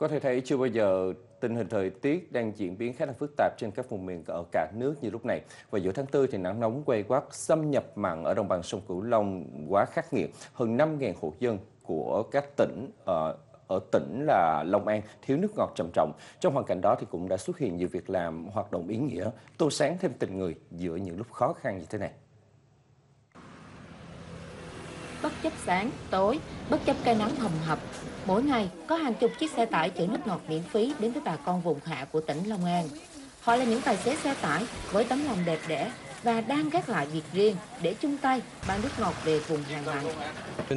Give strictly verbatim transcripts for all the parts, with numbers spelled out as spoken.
Có thể thấy chưa bao giờ tình hình thời tiết đang diễn biến khá là phức tạp trên các vùng miền ở cả nước như lúc này. Và giữa tháng tư thì nắng nóng quay quắt xâm nhập mặn ở đồng bằng sông Cửu Long quá khắc nghiệt. Hơn năm nghìn hộ dân của các tỉnh ở ở tỉnh là Long An thiếu nước ngọt trầm trọng. Trong hoàn cảnh đó thì cũng đã xuất hiện nhiều việc làm, hoạt động ý nghĩa tô sáng thêm tình người giữa những lúc khó khăn như thế này. Bất chấp sáng, tối, bất chấp cái nắng hầm hập, mỗi ngày có hàng chục chiếc xe tải chở nước ngọt miễn phí đến với bà con vùng hạ của tỉnh Long An. Họ là những tài xế xe tải với tấm lòng đẹp đẽ và đang gác lại việc riêng để chung tay mang nước ngọt về vùng hạn mặn.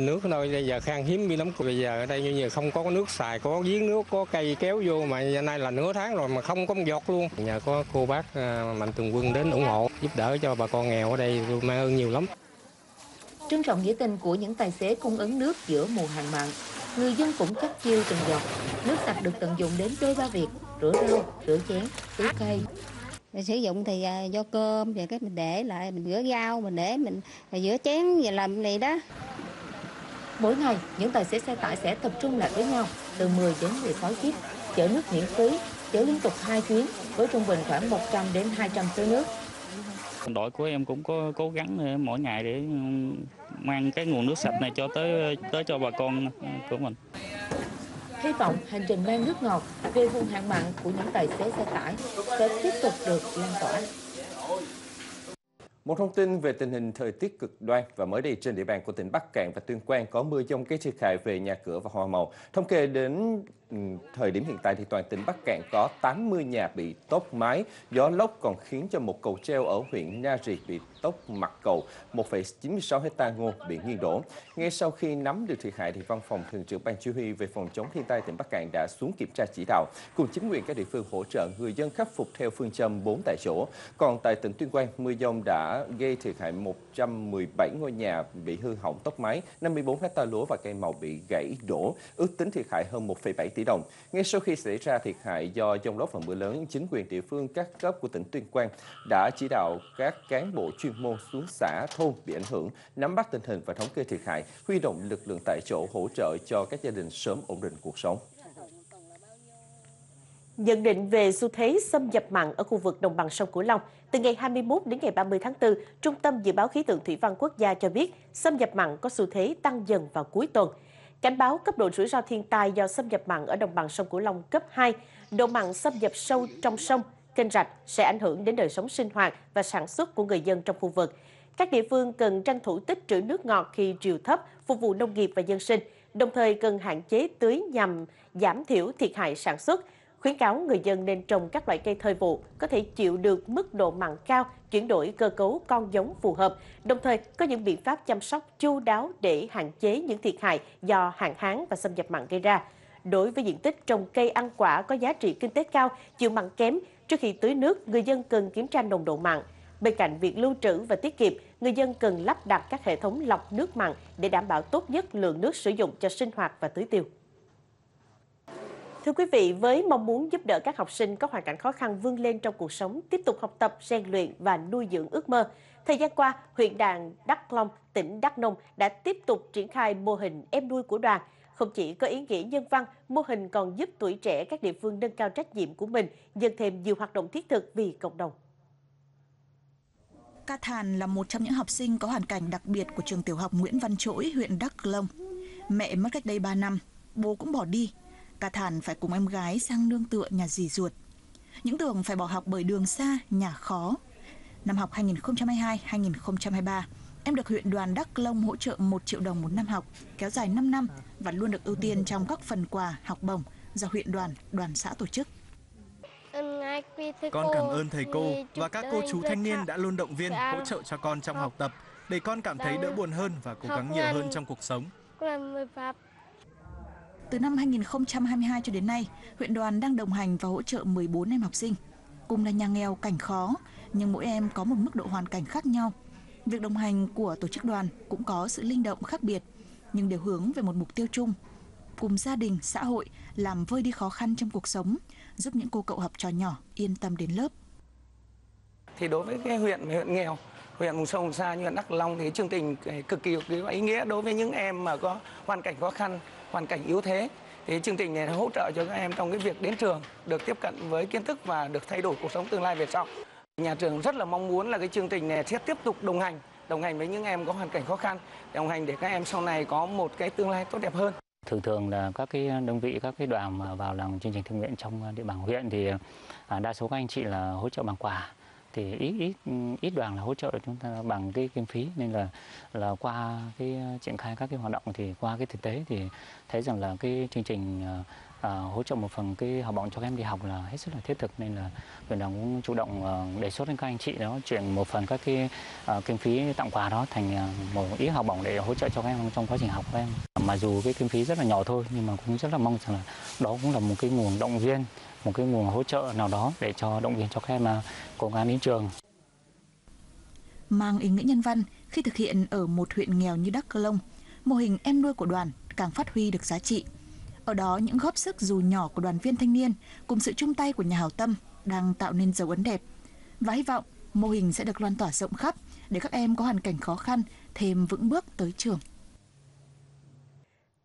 Nước ở đây bây giờ khan hiếm đi lắm. Bây giờ ở đây như giờ không có nước xài, có giếng nước, có cây kéo vô mà giờ nay là nửa tháng rồi mà không có một giọt luôn. Nhờ có cô bác Mạnh Thường Quân đến ủng hộ, giúp đỡ cho bà con nghèo ở đây, tôi mang ơn nhiều lắm. Trân trọng nghĩa tình của những tài xế cung ứng nước giữa mùa hạn mặn, người dân cũng chắc chiêu từng giọt. Nước sạch được tận dụng đến đôi ba việc: rửa rau, rửa chén, tưới cây. Mình sử dụng thì do cơm và cái mình để lại, mình rửa rau, mình để mình rửa chén và làm này đó. Mỗi ngày những tài xế xe tải sẽ tập trung lại với nhau từ mười đến mười sáu chiếc, chở nước miễn phí, chở liên tục hai chuyến với trung bình khoảng một trăm đến hai trăm túi nước. Đội của em cũng có cố gắng mỗi ngày để mang cái nguồn nước sạch này cho tới tới cho bà con của mình. Hy vọng hành trình mang nước ngọt về vùng hạn mặn của những tài xế xe tải sẽ tiếp tục được lan tỏa. Một thông tin về tình hình thời tiết cực đoan và mới đây trên địa bàn của tỉnh Bắc Kạn và Tuyên Quang có mưa dông gây thiệt hại về nhà cửa và hoa màu. Thống kê đến thời điểm hiện tại thì toàn tỉnh Bắc Kạn có tám mươi nhà bị tốc mái, gió lốc còn khiến cho một cầu treo ở huyện Nha Rì bị tốc mặt cầu, một phẩy chín mươi sáu hecta ngô bị nghiêng đổ. Ngay sau khi nắm được thiệt hại thì Văn phòng Thường trực Ban Chỉ huy về phòng chống thiên tai tỉnh Bắc Kạn đã xuống kiểm tra chỉ đạo cùng chính quyền các địa phương hỗ trợ người dân khắc phục theo phương châm bốn tại chỗ. Còn tại tỉnh Tuyên Quang, mưa dông đã gây thiệt hại một trăm mười bảy ngôi nhà bị hư hỏng tốc mái, năm mươi tư hecta lúa và cây màu bị gãy đổ, ước tính thiệt hại hơn một phẩy bảy tỷ đồng. Ngay sau khi xảy ra thiệt hại do dông lốc và mưa lớn, chính quyền địa phương các cấp của tỉnh Tuyên Quang đã chỉ đạo các cán bộ chuyên môn xuống xã thôn bị ảnh hưởng, nắm bắt tình hình và thống kê thiệt hại, huy động lực lượng tại chỗ hỗ trợ cho các gia đình sớm ổn định cuộc sống. Nhận định về xu thế xâm nhập mặn ở khu vực đồng bằng sông Cửu Long, từ ngày hai mươi mốt đến ngày ba mươi tháng tư, Trung tâm Dự báo Khí tượng Thủy văn Quốc gia cho biết xâm nhập mặn có xu thế tăng dần vào cuối tuần. Cảnh báo cấp độ rủi ro thiên tai do xâm nhập mặn ở đồng bằng sông Cửu Long cấp hai, độ mặn xâm nhập sâu trong sông, kênh rạch sẽ ảnh hưởng đến đời sống sinh hoạt và sản xuất của người dân trong khu vực. Các địa phương cần tranh thủ tích trữ nước ngọt khi triều thấp, phục vụ nông nghiệp và dân sinh, đồng thời cần hạn chế tưới nhằm giảm thiểu thiệt hại sản xuất. Khuyến cáo người dân nên trồng các loại cây thời vụ có thể chịu được mức độ mặn cao, chuyển đổi cơ cấu con giống phù hợp, đồng thời có những biện pháp chăm sóc chu đáo để hạn chế những thiệt hại do hạn hán và xâm nhập mặn gây ra. Đối với diện tích trồng cây ăn quả có giá trị kinh tế cao, chịu mặn kém, trước khi tưới nước, người dân cần kiểm tra nồng độ mặn. Bên cạnh việc lưu trữ và tiết kiệm, người dân cần lắp đặt các hệ thống lọc nước mặn để đảm bảo tốt nhất lượng nước sử dụng cho sinh hoạt và tưới tiêu. Thưa quý vị, với mong muốn giúp đỡ các học sinh có hoàn cảnh khó khăn vươn lên trong cuộc sống, tiếp tục học tập, rèn luyện và nuôi dưỡng ước mơ, thời gian qua, huyện đoàn Đắk Long, tỉnh Đắk Nông đã tiếp tục triển khai mô hình em nuôi của đoàn. Không chỉ có ý nghĩa nhân văn, mô hình còn giúp tuổi trẻ các địa phương nâng cao trách nhiệm của mình, dần thêm nhiều hoạt động thiết thực vì cộng đồng. Ca Thàn là một trong những học sinh có hoàn cảnh đặc biệt của trường tiểu học Nguyễn Văn Chỗi, huyện Đắk Long. Mẹ mất cách đây ba năm, bố cũng bỏ đi. Ca Thàn phải cùng em gái sang nương tựa nhà dì ruột. Những tưởng phải bỏ học bởi đường xa, nhà khó. Năm học hai nghìn không trăm hai mươi hai đến hai nghìn không trăm hai mươi ba, em được huyện đoàn Đắk Long hỗ trợ một triệu đồng một năm học, kéo dài năm năm và luôn được ưu tiên trong các phần quà học bổng do huyện đoàn, đoàn xã tổ chức. Con cảm ơn thầy cô và các cô chú thanh niên đã luôn động viên, hỗ trợ cho con trong học tập để con cảm thấy đỡ buồn hơn và cố gắng nhiều hơn trong cuộc sống. Từ năm hai nghìn không trăm hai mươi hai cho đến nay, huyện đoàn đang đồng hành và hỗ trợ mười bốn em học sinh. Cùng là nhà nghèo cảnh khó, nhưng mỗi em có một mức độ hoàn cảnh khác nhau. Việc đồng hành của tổ chức đoàn cũng có sự linh động khác biệt, nhưng đều hướng về một mục tiêu chung. Cùng gia đình, xã hội làm vơi đi khó khăn trong cuộc sống, giúp những cô cậu học trò nhỏ yên tâm đến lớp. Thì đối với cái huyện huyện nghèo, huyện vùng sâu vùng xa như huyện Đắk Long thì chương trình cực kỳ ý nghĩa đối với những em mà có hoàn cảnh khó khăn, hoàn cảnh yếu thế Thì chương trình này hỗ trợ cho các em trong cái việc đến trường, được tiếp cận với kiến thức và được thay đổi cuộc sống tương lai về sau. Nhà trường rất là mong muốn là cái chương trình này sẽ tiếp tục đồng hành, đồng hành với những em có hoàn cảnh khó khăn, đồng hành để các em sau này có một cái tương lai tốt đẹp hơn. Thường thường là các cái đơn vị, các cái đoàn mà vào làm chương trình thiện nguyện trong địa bàn huyện thì đa số các anh chị là hỗ trợ bằng quà. Thì ít ít ít đoàn là hỗ trợ chúng ta bằng cái kinh phí, nên là là qua cái triển khai các cái hoạt động thì qua cái thực tế thì thấy rằng là cái chương trình à, hỗ trợ một phần cái học bổng cho các em đi học là hết sức là thiết thực, nên là huyện đoàn cũng chủ động đề xuất đến các anh chị đó chuyển một phần các cái à, kinh phí tặng quà đó thành một ít học bổng để hỗ trợ cho các em trong quá trình học của em. Mà dù cái kinh phí rất là nhỏ thôi nhưng mà cũng rất là mong rằng là đó cũng là một cái nguồn động viên, một cái nguồn hỗ trợ nào đó để cho động viên cho các em cố gắng đến trường. Mang ý nghĩa nhân văn, khi thực hiện ở một huyện nghèo như Đắk Lông, mô hình em nuôi của đoàn càng phát huy được giá trị. Ở đó những góp sức dù nhỏ của đoàn viên thanh niên cùng sự chung tay của nhà hảo tâm đang tạo nên dấu ấn đẹp. Và hy vọng mô hình sẽ được lan tỏa rộng khắp để các em có hoàn cảnh khó khăn thêm vững bước tới trường.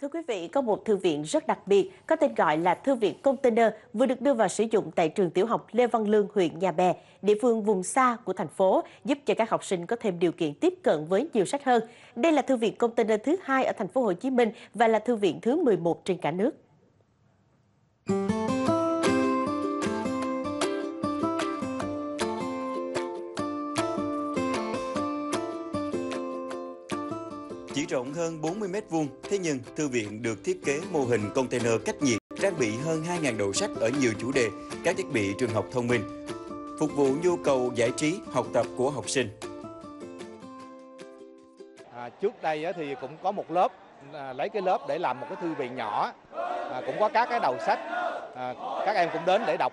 Thưa quý vị, có một thư viện rất đặc biệt có tên gọi là Thư viện Container vừa được đưa vào sử dụng tại trường tiểu học Lê Văn Lương, huyện Nhà Bè, địa phương vùng xa của thành phố, giúp cho các học sinh có thêm điều kiện tiếp cận với nhiều sách hơn. Đây là Thư viện Container thứ hai ở thành phố Hồ Chí Minh và là thư viện thứ mười một trên cả nước. Chỉ rộng hơn bốn mươi mét vuông, thế nhưng thư viện được thiết kế mô hình container cách nhiệt, trang bị hơn hai nghìn đầu sách ở nhiều chủ đề, các thiết bị trường học thông minh, phục vụ nhu cầu giải trí, học tập của học sinh. À, trước đây thì cũng có một lớp, à, lấy cái lớp để làm một cái thư viện nhỏ, à, cũng có các cái đầu sách, à, các em cũng đến để đọc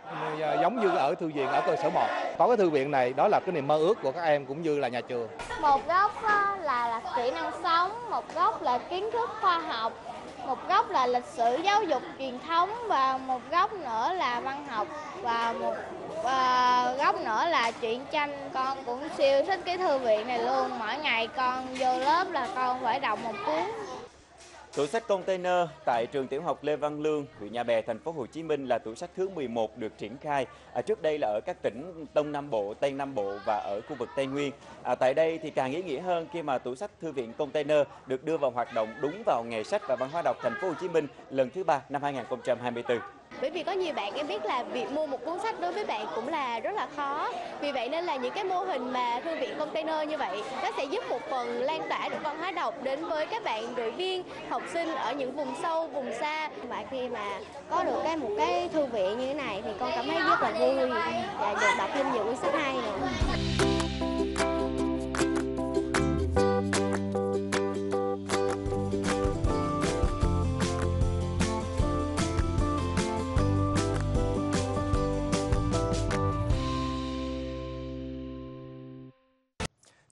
giống như ở thư viện ở cơ sở một. Có cái thư viện này đó là cái niềm mơ ước của các em cũng như là nhà trường. Một góc là, là kỹ năng sống, một góc là kiến thức khoa học, một góc là lịch sử giáo dục truyền thống và một góc nữa là văn học và một và góc nữa là truyện tranh. Con cũng siêu thích cái thư viện này luôn. Mỗi ngày con vô lớp là con phải đọc một cuốn. Tủ sách container tại trường tiểu học Lê Văn Lương, huyện Nhà Bè, thành phố Hồ Chí Minh là tủ sách thứ mười một được triển khai. À, trước đây là ở các tỉnh Đông Nam Bộ, Tây Nam Bộ và ở khu vực Tây Nguyên. À, tại đây thì càng ý nghĩa hơn khi mà tủ sách thư viện container được đưa vào hoạt động đúng vào ngày sách và văn hóa đọc thành phố Hồ Chí Minh lần thứ ba năm hai nghìn không trăm hai mươi tư. Bởi vì có nhiều bạn em biết là việc mua một cuốn sách đối với bạn cũng là rất là khó. Vì vậy nên là những cái mô hình mà thư viện container như vậy nó sẽ giúp một phần lan tỏa được văn hóa đọc đến với các bạn đội viên, học sinh ở những vùng sâu, vùng xa. Và khi mà có được cái một cái thư viện như thế này thì con cảm thấy rất là vui và được đọc thêm nhiều cuốn sách hay nữa.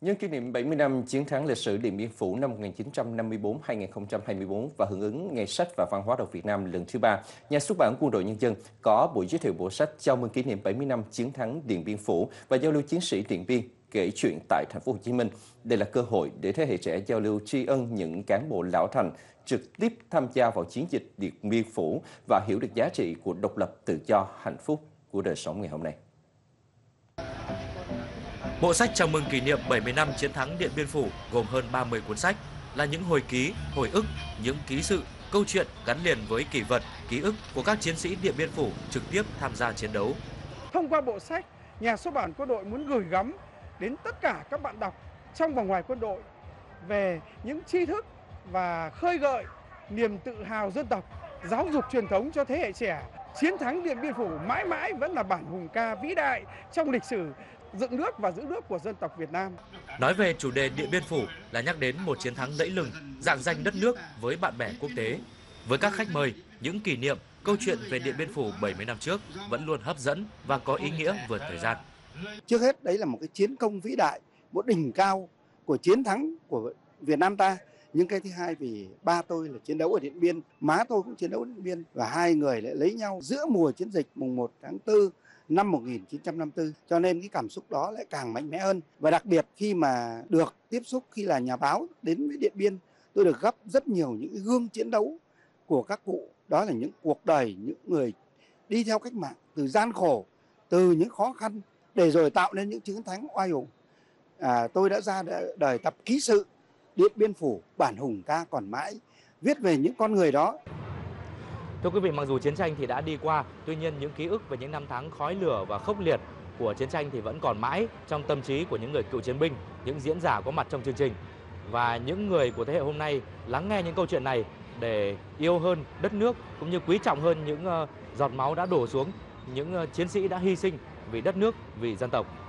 Nhân kỷ niệm bảy mươi năm chiến thắng lịch sử Điện Biên Phủ năm một nghìn chín trăm năm mươi tư đến hai nghìn không trăm hai mươi tư và hưởng ứng Ngày sách và Văn hóa đọc Việt Nam lần thứ ba, Nhà xuất bản Quân đội Nhân dân có buổi giới thiệu bộ sách chào mừng kỷ niệm bảy mươi năm chiến thắng Điện Biên Phủ và giao lưu chiến sĩ Điện Biên kể chuyện tại thành phố Hồ Chí Minh. Đây là cơ hội để thế hệ trẻ giao lưu tri ân những cán bộ lão thành trực tiếp tham gia vào chiến dịch Điện Biên Phủ và hiểu được giá trị của độc lập, tự do, hạnh phúc của đời sống ngày hôm nay. Bộ sách chào mừng kỷ niệm bảy mươi năm chiến thắng Điện Biên Phủ gồm hơn ba mươi cuốn sách, là những hồi ký, hồi ức, những ký sự, câu chuyện gắn liền với kỷ vật, ký ức của các chiến sĩ Điện Biên Phủ trực tiếp tham gia chiến đấu. Thông qua bộ sách, Nhà xuất bản Quân đội muốn gửi gắm đến tất cả các bạn đọc trong và ngoài quân đội về những tri thức và khơi gợi niềm tự hào dân tộc, giáo dục truyền thống cho thế hệ trẻ. Chiến thắng Điện Biên Phủ mãi mãi vẫn là bản hùng ca vĩ đại trong lịch sử dựng nước và giữ nước của dân tộc Việt Nam. Nói về chủ đề Điện Biên Phủ là nhắc đến một chiến thắng lẫy lừng, rạng danh đất nước với bạn bè quốc tế. Với các khách mời, những kỷ niệm, câu chuyện về Điện Biên Phủ bảy mươi năm trước vẫn luôn hấp dẫn và có ý nghĩa vượt thời gian. Trước hết đấy là một cái chiến công vĩ đại, một đỉnh cao của chiến thắng của Việt Nam ta. Nhưng cái thứ hai vì ba tôi là chiến đấu ở Điện Biên, má tôi cũng chiến đấu ở Điện Biên và hai người lại lấy nhau giữa mùa chiến dịch mùng một tháng tư năm một nghìn chín trăm năm mươi tư, cho nên cái cảm xúc đó lại càng mạnh mẽ hơn. Và đặc biệt khi mà được tiếp xúc, khi là nhà báo đến với Điện Biên, tôi được gặp rất nhiều những gương chiến đấu của các cụ Đó là những cuộc đời, những người đi theo cách mạng từ gian khổ, từ những khó khăn để rồi tạo nên những chiến thắng oai hùng. À, tôi đã ra đời tập ký sự Điện Biên Phủ, bản hùng ca còn mãi, viết về những con người đó. Thưa quý vị, mặc dù chiến tranh thì đã đi qua, tuy nhiên những ký ức về những năm tháng khói lửa và khốc liệt của chiến tranh thì vẫn còn mãi trong tâm trí của những người cựu chiến binh, những diễn giả có mặt trong chương trình. Và những người của thế hệ hôm nay lắng nghe những câu chuyện này để yêu hơn đất nước, cũng như quý trọng hơn những giọt máu đã đổ xuống, những chiến sĩ đã hy sinh vì đất nước, vì dân tộc.